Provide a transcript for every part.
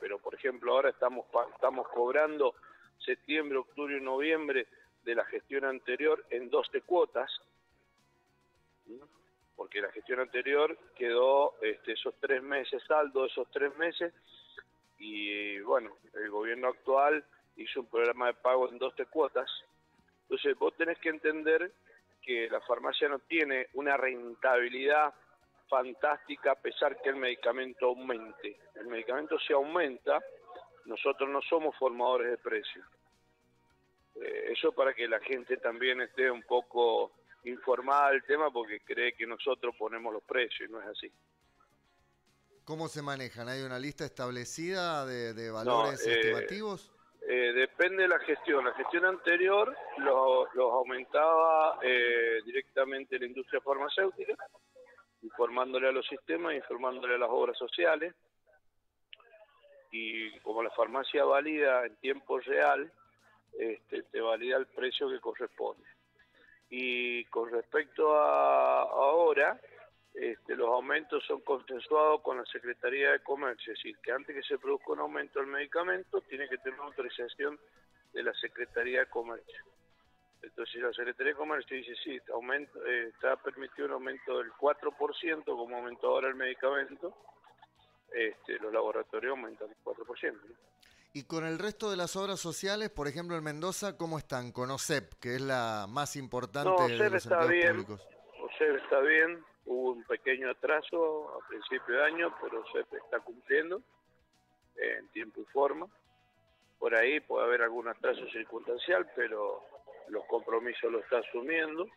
pero por ejemplo ahora estamos cobrando septiembre, octubre y noviembre de la gestión anterior en 12 cuotas, ¿sí? Porque la gestión anterior quedó esos 3 meses, saldo de esos 3 meses, y bueno, el gobierno actual hizo un programa de pago en 12 cuotas. Entonces vos tenés que entender que la farmacia no tiene una rentabilidad fantástica a pesar que el medicamento aumente. El medicamento se aumenta, nosotros no somos formadores de precios. Eso para que la gente también esté un poco informada del tema, porque cree que nosotros ponemos los precios y no es así. ¿Cómo se manejan? ¿Hay una lista establecida de valores estimativos? Depende de la gestión. La gestión anterior los aumentaba directamente la industria farmacéutica, informándole a los sistemas, informándole a las obras sociales, y como la farmacia valida en tiempo real, te valida el precio que corresponde. Y con respecto a ahora, los aumentos son consensuados con la Secretaría de Comercio, es decir, que antes que se produzca un aumento del medicamento, tiene que tener una autorización de la Secretaría de Comercio. Entonces, si la Secretaría de Comercio dice, sí, está permitido un aumento del 4%, como aumentó ahora el medicamento, los laboratorios aumentan el 4%. ¿No? Y con el resto de las obras sociales, por ejemplo, en Mendoza, ¿cómo están? Con OSEP, que es la más importante de los empleos públicos. OSEP está bien, hubo un pequeño atraso a principio de año, pero OSEP está cumpliendo en tiempo y forma. Por ahí puede haber algún atraso circunstancial, pero los compromisos los está asumiendo.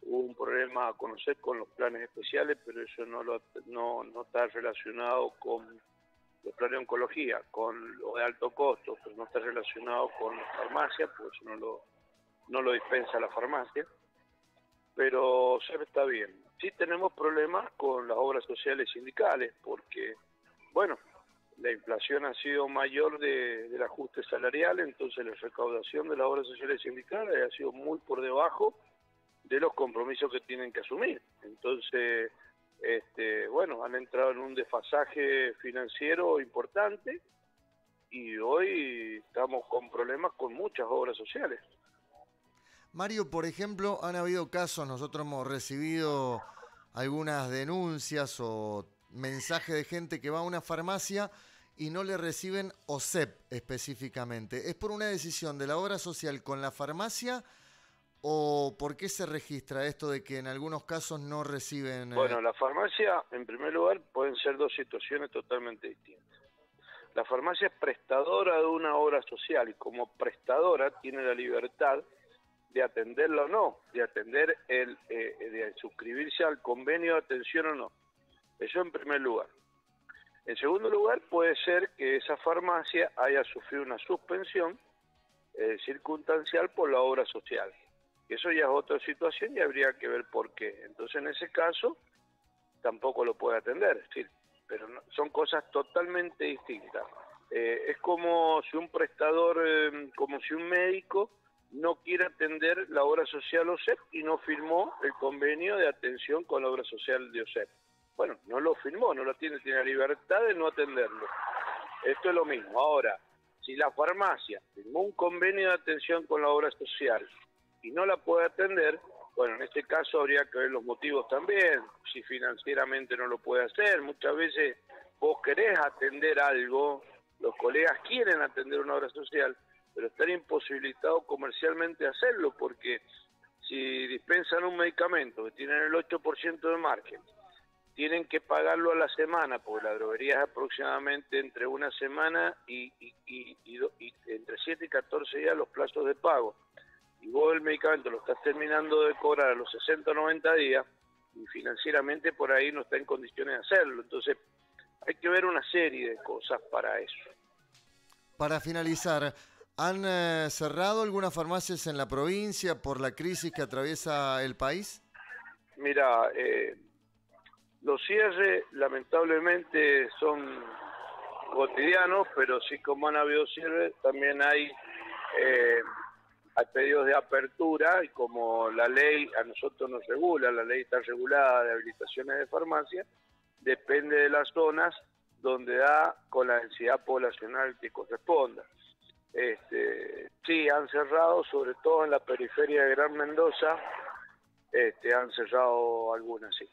Hubo un problema a conocer con los planes especiales, pero eso no está relacionado con los planes de oncología, con lo de alto costo, pero no está relacionado con la farmacia, pues no lo dispensa la farmacia. Pero siempre está bien. Sí tenemos problemas con las obras sociales sindicales, porque, bueno, la inflación ha sido mayor del ajuste salarial, entonces la recaudación de las obras sociales sindicales ha sido muy por debajo de los compromisos que tienen que asumir. Entonces, bueno, han entrado en un desfasaje financiero importante y hoy estamos con problemas con muchas obras sociales. Mario, por ejemplo, han habido casos, nosotros hemos recibido algunas denuncias o mensaje de gente que va a una farmacia y no le reciben OSEP específicamente. ¿Es por una decisión de la obra social con la farmacia o por qué se registra esto de que en algunos casos no reciben...? Bueno, la farmacia, en primer lugar, pueden ser dos situaciones totalmente distintas. La farmacia es prestadora de una obra social y como prestadora tiene la libertad de atenderla o no, de atender de suscribirse al convenio de atención o no. Eso en primer lugar. En segundo lugar, puede ser que esa farmacia haya sufrido una suspensión circunstancial por la obra social. Eso ya es otra situación y habría que ver por qué. Entonces, en ese caso, tampoco lo puede atender. Es decir, pero no, son cosas totalmente distintas. Es como si un prestador, como si un médico no quiere atender la obra social OSEP y no firmó el convenio de atención con la obra social de OSEP. Bueno, no lo firmó, no lo tiene la libertad de no atenderlo. Esto es lo mismo. Ahora, si la farmacia firmó un convenio de atención con la obra social y no la puede atender, bueno, en este caso habría que ver los motivos también, si financieramente no lo puede hacer. Muchas veces vos querés atender algo, los colegas quieren atender una obra social, pero están imposibilitados comercialmente a hacerlo, porque si dispensan un medicamento que tienen el 8% de margen, tienen que pagarlo a la semana, porque la droguería es aproximadamente entre una semana y entre 7 y 14 días los plazos de pago. Y vos el medicamento lo estás terminando de cobrar a los 60 o 90 días y financieramente por ahí no está en condiciones de hacerlo. Entonces hay que ver una serie de cosas para eso. Para finalizar, ¿han cerrado algunas farmacias en la provincia por la crisis que atraviesa el país? Mira, los cierres lamentablemente son cotidianos, pero sí, como han habido cierres, también hay pedidos de apertura, y como la ley a nosotros nos regula, la ley está regulada de habilitaciones de farmacia, depende de las zonas, donde da con la densidad poblacional que corresponda. Sí, han cerrado, sobre todo en la periferia de Gran Mendoza, han cerrado algunas, sí.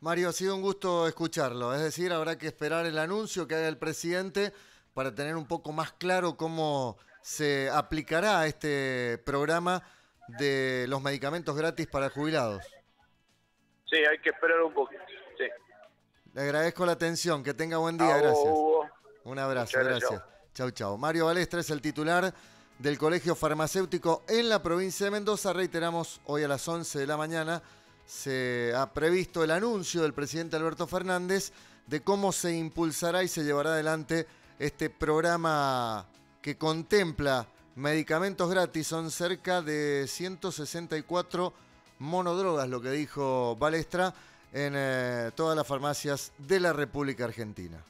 Mario, ha sido un gusto escucharlo, es decir, habrá que esperar el anuncio que haga el presidente para tener un poco más claro cómo se aplicará este programa de los medicamentos gratis para jubilados. Sí, hay que esperar un poquito, sí. Le agradezco la atención, que tenga buen día, gracias. Hugo. Un abrazo, gracias. Chau, chau. Mario Valestra es el titular del Colegio Farmacéutico en la provincia de Mendoza. Reiteramos, hoy a las 11 de la mañana se ha previsto el anuncio del presidente Alberto Fernández de cómo se impulsará y se llevará adelante este programa que contempla medicamentos gratis. Son cerca de 164 monodrogas, lo que dijo Valestra, en todas las farmacias de la República Argentina.